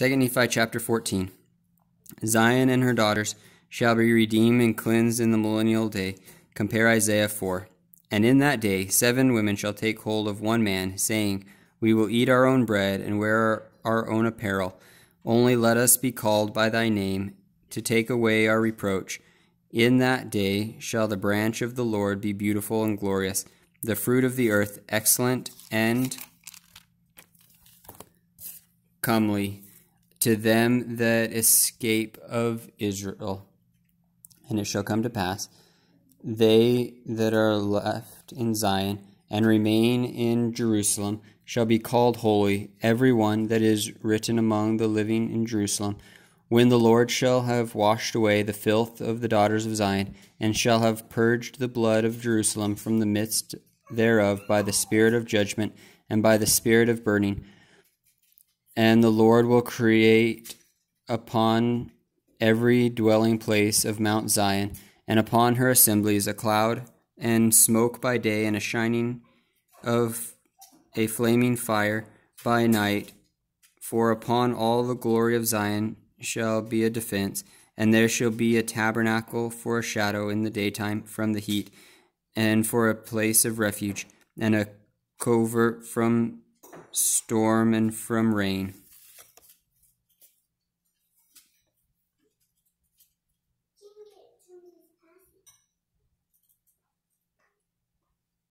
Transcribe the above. Second Nephi chapter 14. Zion and her daughters shall be redeemed and cleansed in the millennial day. Compare Isaiah 4. And in that day 7 women shall take hold of one man, saying, We will eat our own bread and wear our own apparel. Only let us be called by thy name to take away our reproach. In that day shall the branch of the Lord be beautiful and glorious, the fruit of the earth excellent and comely, to them that escape of Israel. And it shall come to pass, they that are left in Zion and remain in Jerusalem shall be called holy, every one that is written among the living in Jerusalem, when the Lord shall have washed away the filth of the daughters of Zion, and shall have purged the blood of Jerusalem from the midst thereof by the spirit of judgment and by the spirit of burning. And the Lord will create upon every dwelling place of Mount Zion, and upon her assemblies, a cloud and smoke by day, and a shining of a flaming fire by night. For upon all the glory of Zion shall be a defense, and there shall be a tabernacle for a shadow in the daytime from the heat, and for a place of refuge, and a covert from storm and from rain.